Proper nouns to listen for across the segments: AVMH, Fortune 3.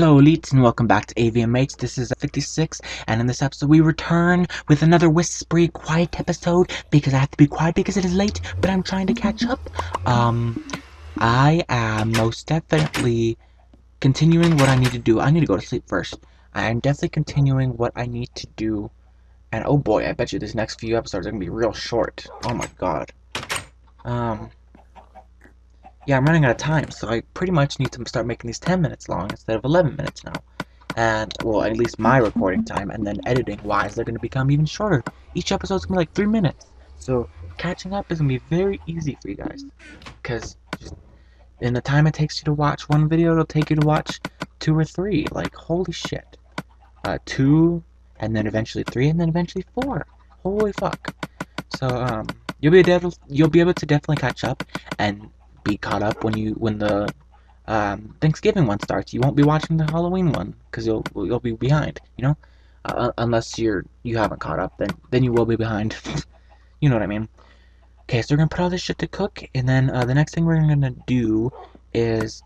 Hello elites and welcome back to AVMH. This is 56 and in this episode we return with another whispery quiet episode because I have to be quiet because it is late, but I'm trying to catch up. I am most definitely continuing what I need to do. I need to go to sleep first. I am definitely continuing what I need to do, and oh boy, I bet you these next few episodes are gonna be real short. Oh my god. Yeah, I'm running out of time, so I pretty much need to start making these 10 minutes long instead of 11 minutes now. And, well, at least my recording time, and then editing-wise, they're going to become even shorter. Each episode's going to be like 3 minutes. So, catching up is going to be very easy for you guys. Because, in the time it takes you to watch one video, it'll take you to watch 2 or 3. Like, holy shit. 2, and then eventually 3, and then eventually 4. Holy fuck. So, you'll be able to definitely catch up, and be caught up when the Thanksgiving one starts. You won't be watching the Halloween one because you'll be behind, you know, unless you haven't caught up, then you will be behind. You know what I mean? Okay, so we're gonna put all this shit to cook, and then the next thing we're gonna do is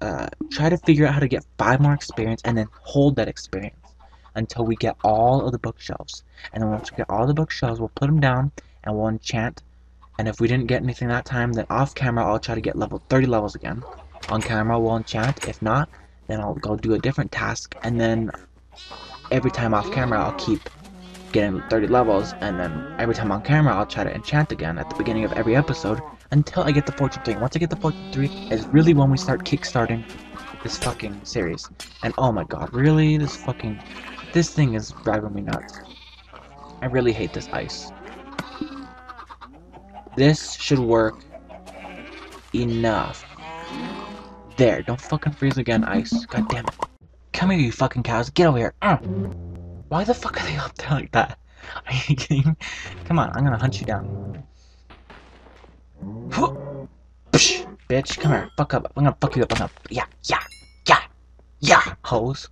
try to figure out how to get 5 more experience and then hold that experience until we get all of the bookshelves. And then once we get all the bookshelves, we'll put them down and we'll enchant. And if we didn't get anything that time, then off camera I'll try to get level 30 levels again. On camera we'll enchant. If not, then I'll go do a different task. And then every time off camera I'll keep getting 30 levels. And then every time on camera I'll try to enchant again at the beginning of every episode until I get the Fortune 3. Once I get the Fortune 3 is really when we start kickstarting this fucking series. And oh my god, really? This thing is driving me nuts. I really hate this ice. This should work enough. There, don't fucking freeze again, ice. God damn it. Come here, you fucking cows. Get over here. Why the fuck are they up there like that? Are you kidding me? Come on, I'm gonna hunt you down. Psh, bitch, come here. Fuck up. I'm gonna fuck you up. Yeah, hoes.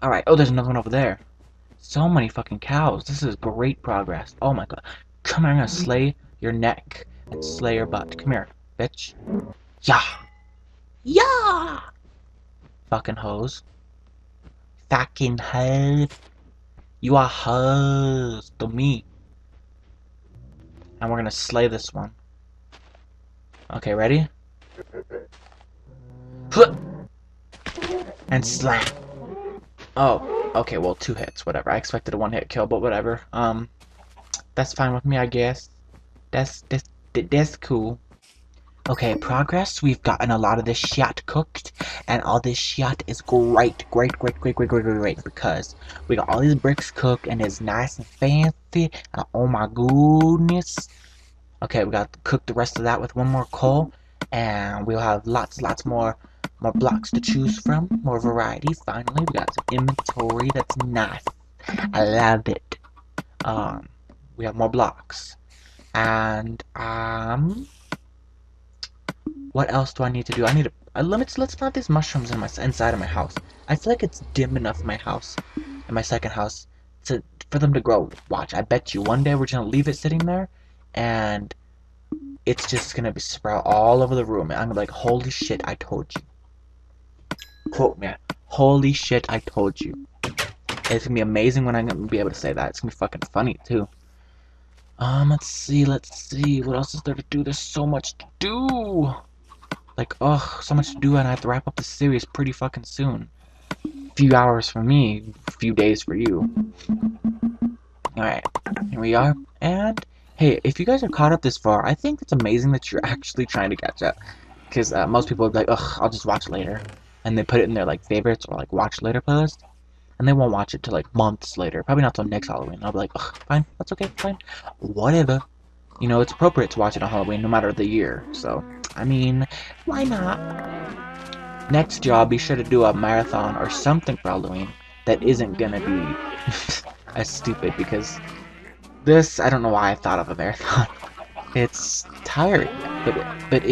Alright, oh, there's another one over there. So many fucking cows. This is great progress. Oh my god. Come here, I'm gonna slay your neck and slay your butt. Come here, bitch. Yeah! Yeah! Fucking hoes. Fucking hoes. You are hoes to me. And we're gonna slay this one. Okay, ready? And slap. Oh, okay, well, 2 hits, whatever. I expected a 1-hit kill, but whatever. That's fine with me, I guess. That's cool. Okay, progress. We've gotten a lot of this shit cooked, and all this shit is great because we got all these bricks cooked and it's nice and fancy. And oh my goodness. Okay, we got to cook the rest of that with 1 more coal, and we'll have lots more blocks to choose from, more variety. Finally, we got some inventory. That's nice. I love it. We have more blocks, and what else do I need to do? I need to let's plant these mushrooms in inside of my house. I feel like it's dim enough in my house, in my second house, for them to grow. Watch, I bet you one day we're gonna leave it sitting there, and it's just gonna be sprout all over the room. And I'm gonna be like, holy shit, I told you. Quote me, holy shit, I told you. And it's gonna be amazing when I'm gonna be able to say that. It's gonna be fucking funny too. Let's see, what else is there to do? There's so much to do! Like, ugh, so much to do, and I have to wrap up this series pretty fucking soon. Few hours for me, few days for you. Alright, here we are, and, hey, if you guys are caught up this far, I think it's amazing that you're actually trying to catch up. Because, most people are like, ugh, I'll just watch later. And they put it in their, like, favorites or, like, watch later playlist. And they won't watch it till like months later. Probably not till next Halloween. I'll be like, ugh, fine, that's okay, fine, whatever. You know, it's appropriate to watch it on Halloween, no matter the year. So, I mean, why not? Next year, I'll be sure to do a marathon or something for Halloween that isn't gonna be as stupid, because this, I don't know why I thought of a marathon. It's tiring, but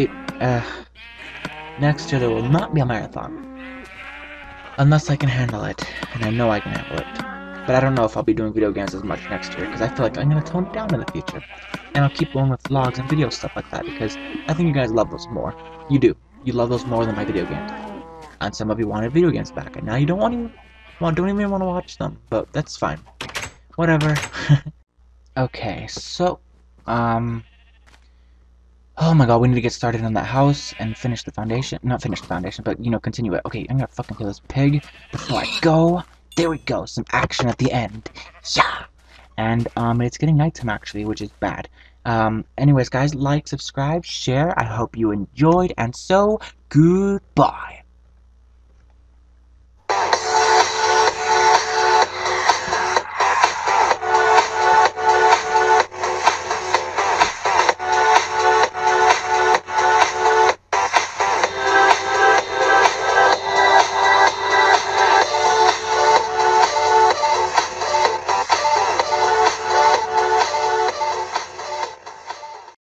next year there will not be a marathon. Unless I can handle it, and I know I can handle it. But I don't know if I'll be doing video games as much next year, because I feel like I'm going to tone it down in the future. And I'll keep going with vlogs and video stuff like that, because I think you guys love those more. You do. You love those more than my video games. and some of you wanted video games back, and now you don't even want to watch them, but that's fine, whatever. Okay, so oh my god, we need to get started on that house and finish the foundation. Not finish the foundation, but, you know, continue it. Okay, I'm gonna fucking kill this pig before I go. There we go, some action at the end. Yeah! And, it's getting nighttime, actually, which is bad. Anyways, guys, like, subscribe, share. I hope you enjoyed, and so, goodbye.